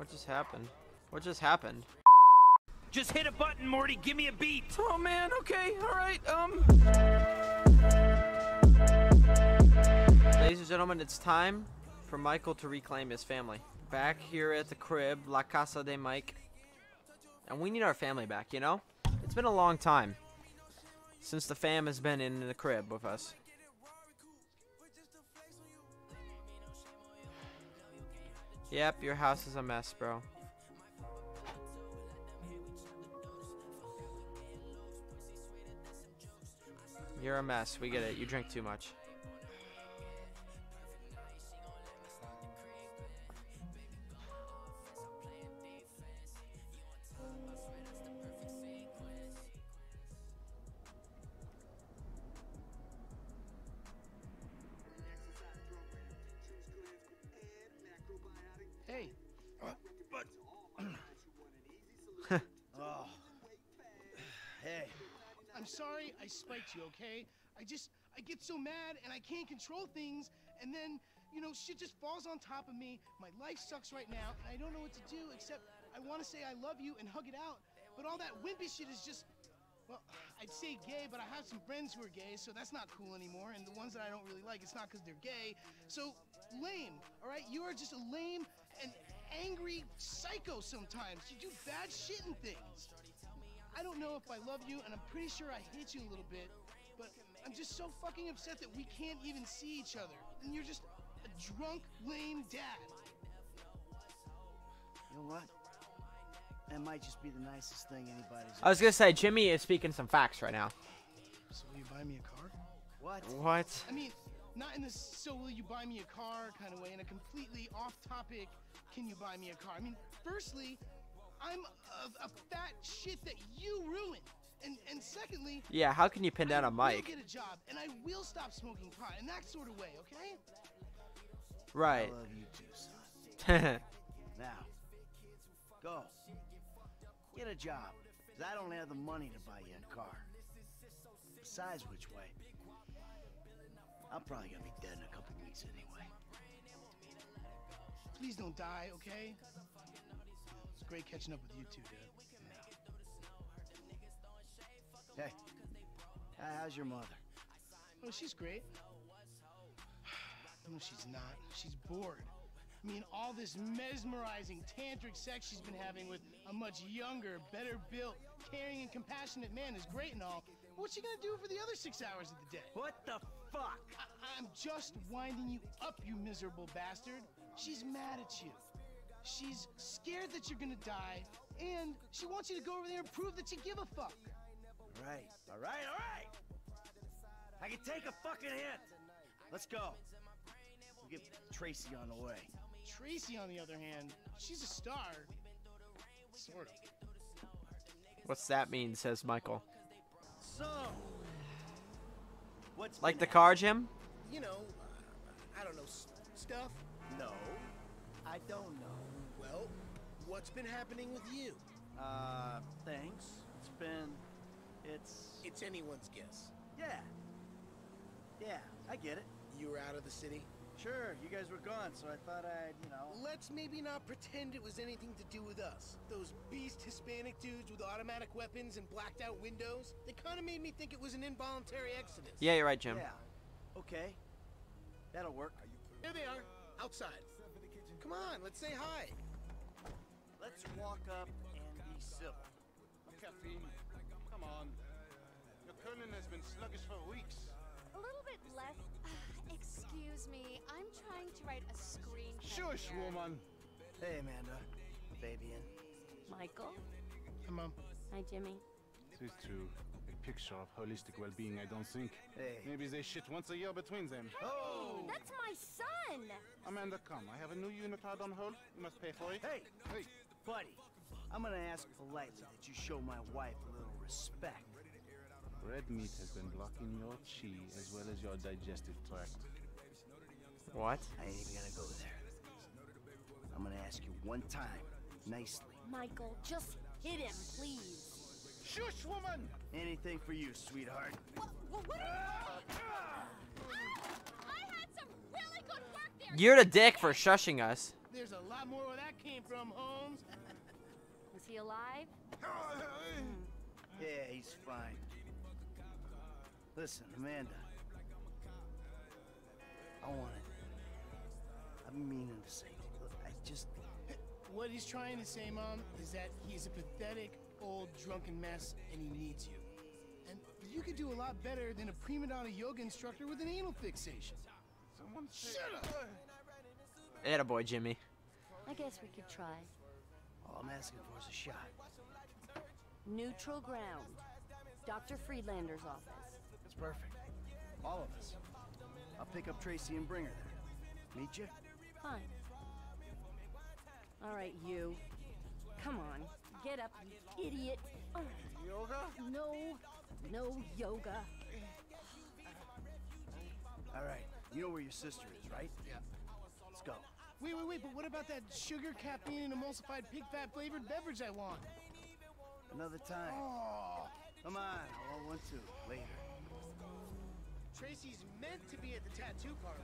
What just happened? What just happened? Just hit a button, Morty. Give me a beat. Oh, man. Okay. All right. Ladies and gentlemen, it's time for Michael to reclaim his family. Back here at the crib, La Casa de Mike. And we need our family back, you know? It's been a long time since the fam has been in the crib with us. Yep, your house is a mess, bro. You're a mess. We get it. You drink too much. Hey. But oh. Hey. I'm sorry I spiked you, okay? I get so mad and I can't control things, and then, you know, shit just falls on top of me. My life sucks right now, and I don't know what to do, except I want to say I love you and hug it out, but all that wimpy shit is just, well, I'd say gay, but I have some friends who are gay, so that's not cool anymore, and the ones that I don't really like, it's not because they're gay, so lame, all right? You are just a lame and angry psycho sometimes. You do bad shit and things. I don't know if I love you, and I'm pretty sure I hate you a little bit, but I'm just so fucking upset that we can't even see each other, and you're just a drunk, lame dad. You know what? That might just be the nicest thing anybody's ever. I was gonna say, Jimmy is speaking some facts right now. So will you buy me a car? What? What? I mean, not in this so will you buy me a car kind of way, in a completely off-topic can you buy me a car. I mean, firstly, I'm a fat shit that you ruined, and secondly, yeah, how can you pin down a mic? I will get a job, and I will stop smoking pot in that sort of way, okay? Right. I love you too, son. Now, go get a job, cause I don't have the money to buy you a car. Besides which way, I'm probably gonna be dead in a couple weeks anyway. Please don't die, okay? Great catching up with you two, dude. Yeah. Hey, how's your mother? Oh, she's great. No, she's not. She's bored. I mean, all this mesmerizing tantric sex she's been having with a much younger, better built, caring and compassionate man is great and all. What's she gonna do for the other 6 hours of the day? What the fuck? I'm just winding you up, you miserable bastard. She's mad at you. She's scared that you're gonna die, and she wants you to go over there and prove that you give a fuck. Alright, alright, alright! I can take a fucking hit! Let's go. We'll get Tracy on the way. Tracy, on the other hand, she's a star. Sort of. What's that mean, says Michael. So, what's like the car, Jim? You know, I don't know, stuff? No, I don't know. Well, what's been happening with you? Thanks. It's anyone's guess. Yeah. Yeah, I get it. You were out of the city? Sure, you guys were gone, so I thought I'd, you know... Let's maybe not pretend it was anything to do with us. Those beast Hispanic dudes with automatic weapons and blacked out windows, they kind of made me think it was an involuntary exodus. Yeah, you're right, Jim. Yeah. Okay. That'll work. Here they are, outside. Come on, let's say hi. Let's walk up and be civil. Caffeine, come on. Your Conan has been sluggish for weeks. A little bit less. Excuse me, I'm trying to write a screenplay. Shush, woman. Hey, Amanda. Fabian. Michael. Hi, Mom. Hi, Jimmy. This is true. A picture of holistic well-being, I don't think. Hey. Maybe they shit once a year between them. Hey, oh! That's my son! Amanda, come. I have a new unit card on hold. You must pay for it. Hey! Hey! Buddy, I'm gonna ask politely that you show my wife a little respect. Red meat has been blocking your chi as well as your digestive tract. What? I ain't even gonna go there. I'm gonna ask you one time, nicely. Michael, just hit him, please. Shush, woman! Anything for you, sweetheart. What are you doing? I had some really good work there. You're the dick for shushing us. there's a lot more where that came from, Holmes. Is he alive? Yeah, he's fine. Listen, Amanda. I want it. I'm meaning to say it. I just... What he's trying to say, Mom, is that he's a pathetic, old, drunken mess, and he needs you. And you could do a lot better than a prima donna yoga instructor with an anal fixation. Someone shut up! Attaboy, Jimmy. I guess we could try. All I'm asking for is a shot. Neutral ground. Dr. Friedlander's office. That's perfect. All of us. I'll pick up Tracy and bring her there. Meet you? Fine. All right, you. Come on. Get up, you idiot. Oh. Yoga? No. No yoga. All right. You know where your sister is, right? Yeah. Let's go. Wait, but what about that sugar, caffeine, and emulsified pig fat flavored beverage I want? Another time. Oh. Come on, I won't want to. Later. Tracy's meant to be at the tattoo parlor.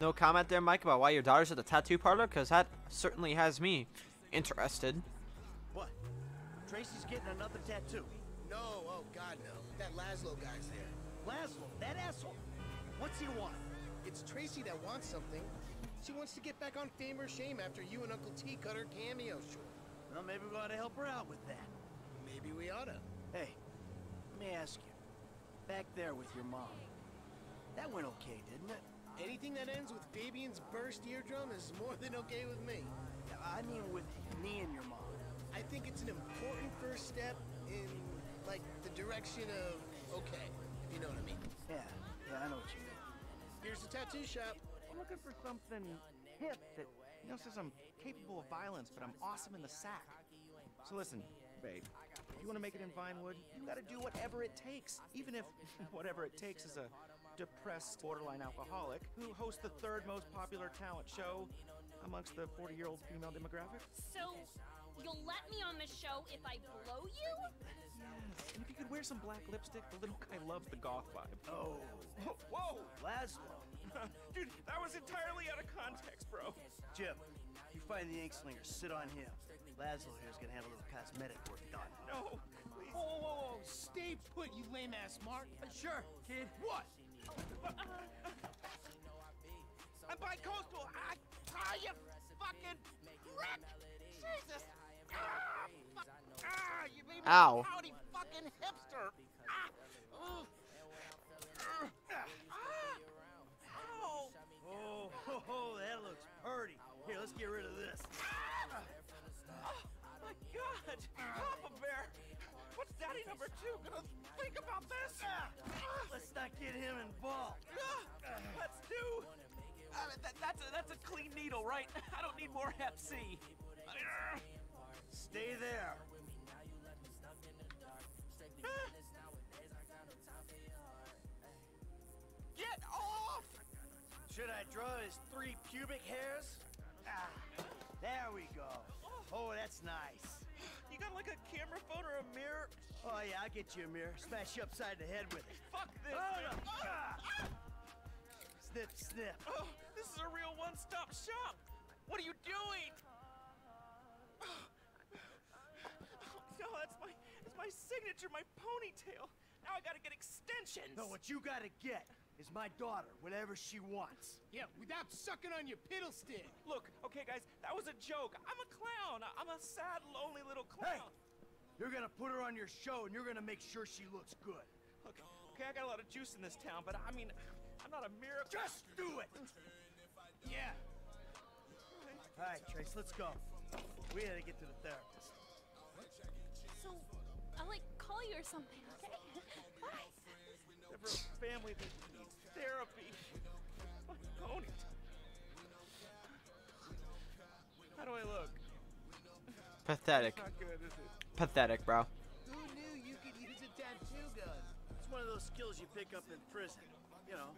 No comment there, Mike, about why your daughter's at the tattoo parlor? Because that certainly has me interested. What? Tracy's getting another tattoo? No, oh God, no. That Laszlo guy's there. Laszlo? That asshole? What's he want? It's Tracy that wants something. She wants to get back on Fame or Shame after you and Uncle T cut her cameo short. Well, maybe we ought to help her out with that. Maybe we ought to. Hey, let me ask you. Back there with your mom. That went okay, didn't it? Anything that ends with Fabian's burst eardrum is more than okay with me. I mean with me and your mom. I think it's an important first step in, like, the direction of okay, if you know what I mean. Yeah, I know what you mean. Here's the tattoo shop. I'm looking for something hip that, you know, says I'm capable of violence, but I'm awesome in the sack. So listen, babe, if you want to make it in Vinewood, you gotta do whatever it takes, even if whatever it takes is a depressed borderline alcoholic who hosts the third most popular talent show amongst the 40-year-old female demographic. So you'll let me on the show if I blow you? Yes. And if you could wear some black lipstick, the little guy loves the goth vibe. Oh. Whoa! Laszlo. Dude, that was entirely out of context, bro. Jim, if you find the ink slinger, sit on him. Laszlo here's gonna have a little cosmetic work done. No, please. Whoa. Stay put, you lame-ass mark. Sure, kid. What? I'm bi-coastal. Ah, you fucking prick! Jesus! Ah, fuck. Ah, you made me a howdy fucking hipster! Ah! Ow! Oh. Oh, that looks pretty. Here, let's get rid of this. Ah. Oh, my God! Papa Bear! What's Daddy number two gonna think about this? Let's not get him involved. Let's do... that's a clean needle, right? I don't need more Hep C. Stay there. Get off! Should I draw his three pubic hairs? Ah, there we go. Oh, that's nice. You got like a camera phone or a mirror? Oh yeah, I'll get you a mirror. Smash you upside the head with it. Fuck this! Oh, no. Snip, snip. Oh, this is a real one-stop shop. What are you doing? Oh, no, that's my signature, my ponytail. Now I gotta get extensions. No, what you gotta get is my daughter, whatever she wants. Yeah, without sucking on your piddle stick. Look, okay, guys, that was a joke. I'm a clown. I'm a sad, lonely little clown. Hey, you're gonna put her on your show, and you're gonna make sure she looks good. Okay, I got a lot of juice in this town, but I mean, I'm not a miracle. Just do it! Yeah. All right, Trace, let's go. We gotta get to the therapist. So, I'll, like, call you or something, okay? Bye. Never a family that needs therapy. My ponytail. How do I look? Pathetic. Not good, is it? Pathetic, bro. Who knew you could use a tattoo gun? It's one of those skills you pick up in prison. You know,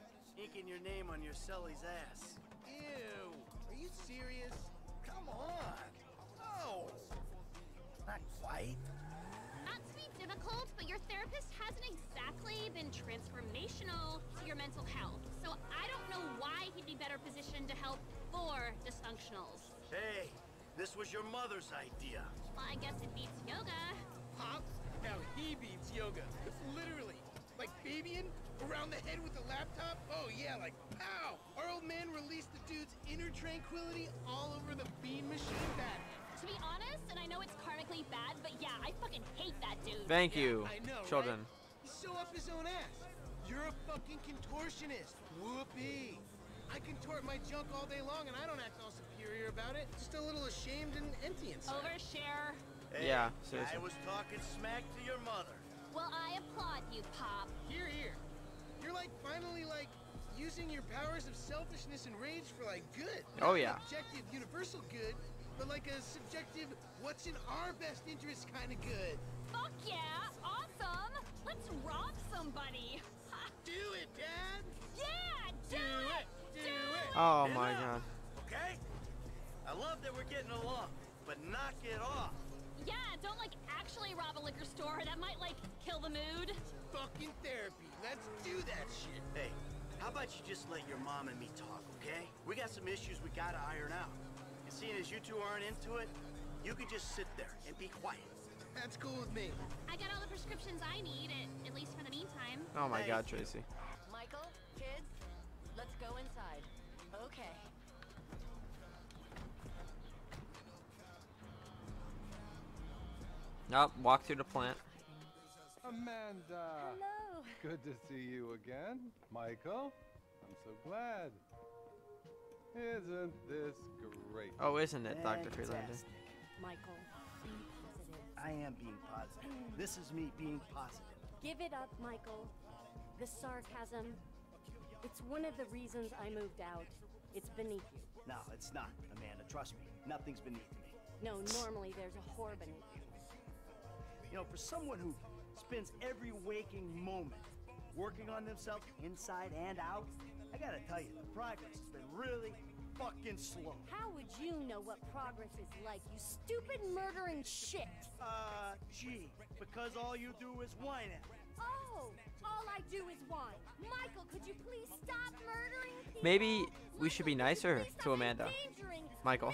inking your name on your cellie's ass. Ew, are you serious? Come on. No. Not quite. Not to be difficult, but your therapist hasn't exactly been transformational to your mental health. So I don't know why he'd be better positioned to help four dysfunctionals. Hey, this was your mother's idea. Well, I guess it beats yoga. Pops, now he beats yoga. Literally. Like Fabian, around the head with the laptop. Oh yeah, like pow! Our old man released the dude's inner tranquility all over the bean machine bat. To be honest, and I know it's karmically bad, but yeah, I fucking hate that dude. Thank you, I know, children. Right? He's so up his own ass. You're a fucking contortionist. Whoopee. I contort my junk all day long, and I don't act all superior about it. Just a little ashamed and empty inside. Overshare. Hey, yeah, seriously. I was talking smack to your mother. Well, I applaud you, Pop. Hear, hear. You're like finally like using your powers of selfishness and rage for like good. Oh yeah. Objective, universal good, but like a subjective, what's in our best interest kind of good. Fuck yeah! Awesome. Let's rob somebody. Do it, Dad. Yeah, do it. Oh my God. Okay. I love that we're getting along, but knock it off. Yeah, don't like actually rob a liquor store. That might like kill the mood. Fucking therapy. Let's do that shit. Hey, how about you just let your mom and me talk, okay? We got some issues we gotta iron out. And seeing as you two aren't into it, you could just sit there and be quiet. That's cool with me. I got all the prescriptions I need, at least for the meantime. Oh my God, Tracy. Michael, kids, let's go inside. Okay. Nope, walk through the plant. Amanda. Hello. Good to see you again. Michael, I'm so glad. Isn't this great? Oh, isn't it, Dr. Friedlander? Michael, be positive. I am being positive. This is me being positive. Give it up, Michael. The sarcasm. It's one of the reasons I moved out. It's beneath you. No, it's not, Amanda. Trust me. Nothing's beneath me. No, normally there's a whore beneath you. You know, for someone who spends every waking moment working on themselves inside and out, I gotta tell you, the progress has been really fucking slow. How would you know what progress is like, you stupid murdering shit? Gee, because all you do is whine at me. Oh, all I do is whine. Michael, could you please stop murdering people? Maybe we should be nicer to Amanda. Michael.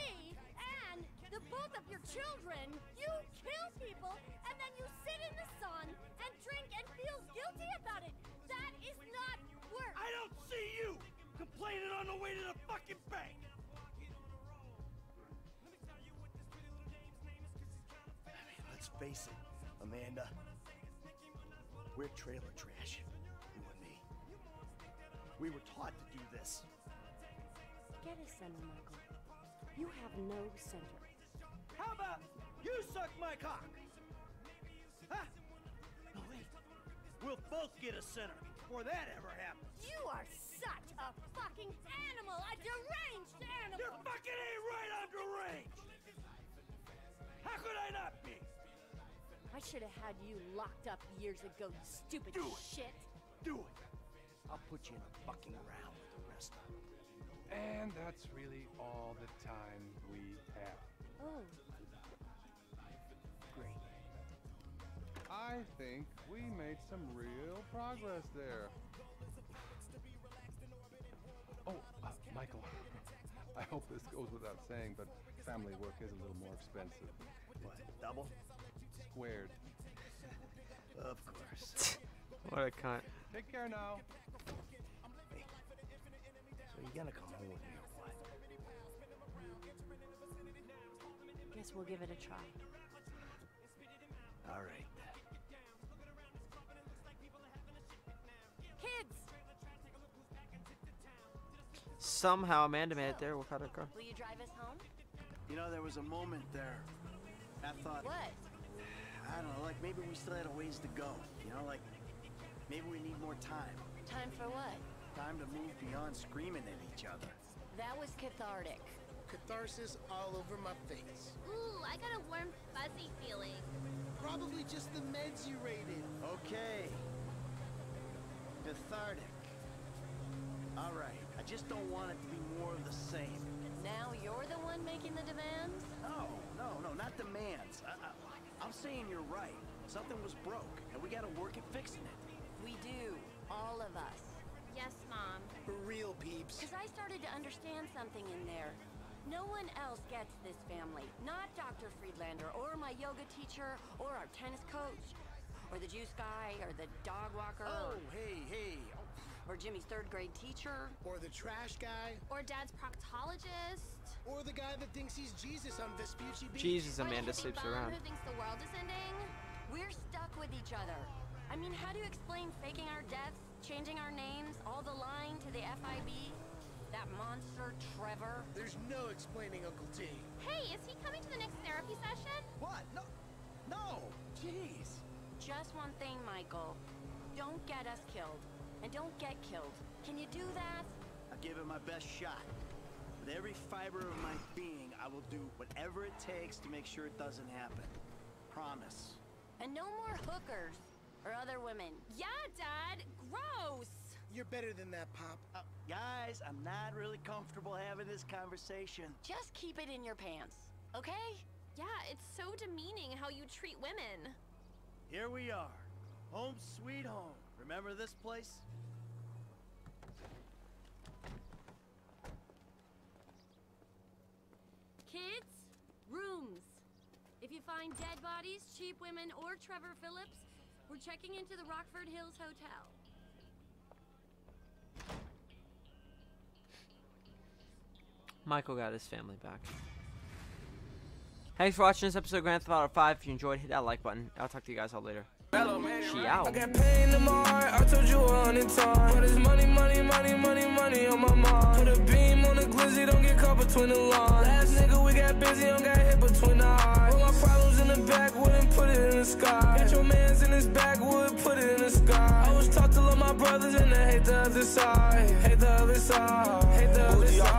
The both of your children, you kill people, and then you sit in the sun and drink and feel guilty about it. That is not work. I don't see you complaining on the way to the fucking bank. I mean, let's face it, Amanda. We're trailer trash, you and me. We were taught to do this. Get us some, Michael. You have no center. How about you suck my cock? Huh? No, wait. We'll both get a center before that ever happens. You are such a fucking animal, a deranged animal. You're fucking ain't right, I'm deranged. How could I not be? I should have had you locked up years ago, you stupid shit. Do it. I'll put you in a fucking round with the rest of them. And that's really all the time we have. Oh. Great. I think we made some real progress there. Oh, Michael, I hope this goes without saying, but family work is a little more expensive. What, double? Squared. Of course. What a cunt. Take care now. Hey. So you gotta come home with me or what? Guess we'll give it a try. All right. Kids! Somehow Amanda made it there without her car. Will you drive us home? You know, there was a moment there. I thought... What? I don't know, like maybe we still had a ways to go. You know, like maybe we need more time. Time for what? Time to move beyond screaming at each other. That was cathartic. Catharsis all over my face. Ooh, I got a warm, fuzzy feeling. Probably just the meds you rated. Okay. Cathartic. All right. I just don't want it to be more of the same. Now you're the one making the demands? No, not demands. I'm saying you're right. Something was broke, and we got to work at fixing it. We do. All of us. Yes, Mom. For real, peeps. Because I started to understand something in there. No one else gets this family. Not Dr. Friedlander, or my yoga teacher, or our tennis coach, or the juice guy, or the dog walker. Oh, hey, hey. Or Jimmy's third-grade teacher. Or the trash guy. Or Dad's proctologist. Or the guy that thinks he's Jesus on Vespucci Beach. Jesus, Amanda sleeps around. Who thinks the world is ending? We're stuck with each other. I mean, how do you explain faking our deaths, changing our names, all the lying to the FIB? That monster, Trevor. There's no explaining Uncle T. Hey, is he coming to the next therapy session? What? No. No. Jeez. Just one thing, Michael. Don't get us killed. And don't get killed. Can you do that? I give it my best shot. With every fiber of my being, I will do whatever it takes to make sure it doesn't happen. Promise. And no more hookers. Or other women. Yeah, Dad. Gross. You're better than that, Pop. Guys, I'm not really comfortable having this conversation. Just keep it in your pants, okay? Yeah, it's so demeaning how you treat women. Here we are. Home sweet home. Remember this place? Kids, rooms. If you find dead bodies, cheap women, or Trevor Phillips, we're checking into the Rockford Hills Hotel. Michael got his family back. Thanks for watching this episode of Grand Theft Auto V. If you enjoyed, hit that like button. I'll talk to you guys all later. Hello, man. She out. I got pain in my heart. I told you 100 times. But it's money, money, money, money, money on my mind. Put a beam on the glizzy, don't get caught between the lines. Last nigga, we got busy, don't got hit between the eyes. Put my problems in the back, wouldn't put it in the sky. Got your mans in his back, would put it in the sky. I always talk to love my brothers and I hate the other side. Hate the other side. Hate the other side.